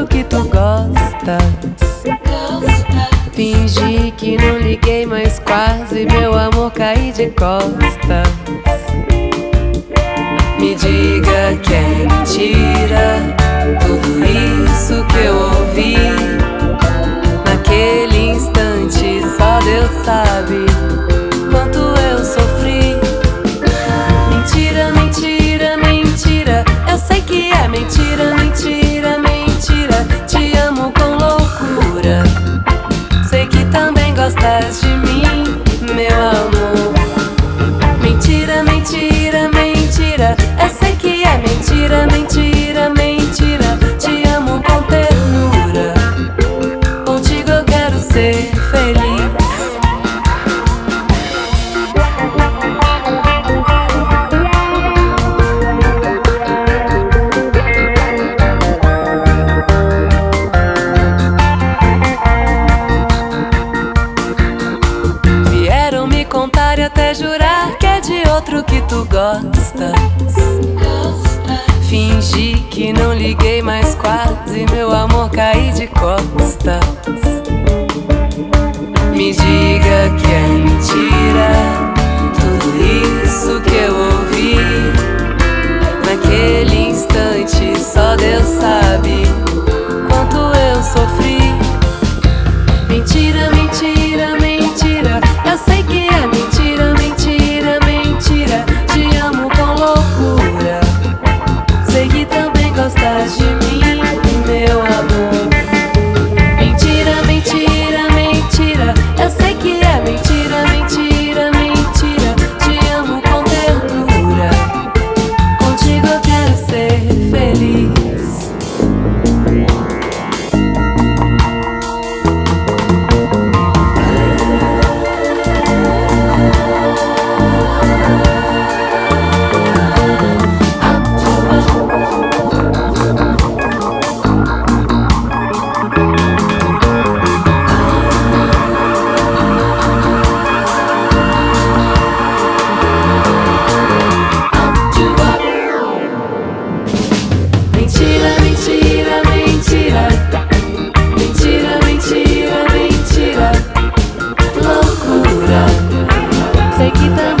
juro que tu gostas. Fingi que não liguei, mas quase, meu amor, caí de costas. Me diga que é mentira tudo isso que eu ouvi. Naquele instante só Deus sabe quanto eu sofri. Mentira, mentira, mentira, eu sei que é mentira, mentira, mentira. Te amo com loucura, sei que também gostas de mim, meu amor. Mentira, mentira, mentira, eu sei que é mentira, mentira, mentira. Te amo com ternura, contigo eu quero ser feliz. Até jurar que é de outro que tu gostas. Fingi que não liguei, mas quase, meu amor, caí de costas. Me diga que é mentira tudo isso que eu ouvi. Naquele instante só Deus sabe quanto eu sofri. Mentira, mentira, mentira, eu sei que é mentira. Gostas de mim, meu amor. Mentira, mentira, mentira, eu sei que é mentira, mentira, mentira. Te amo com ternura, contigo eu quero ser feliz. Sei que também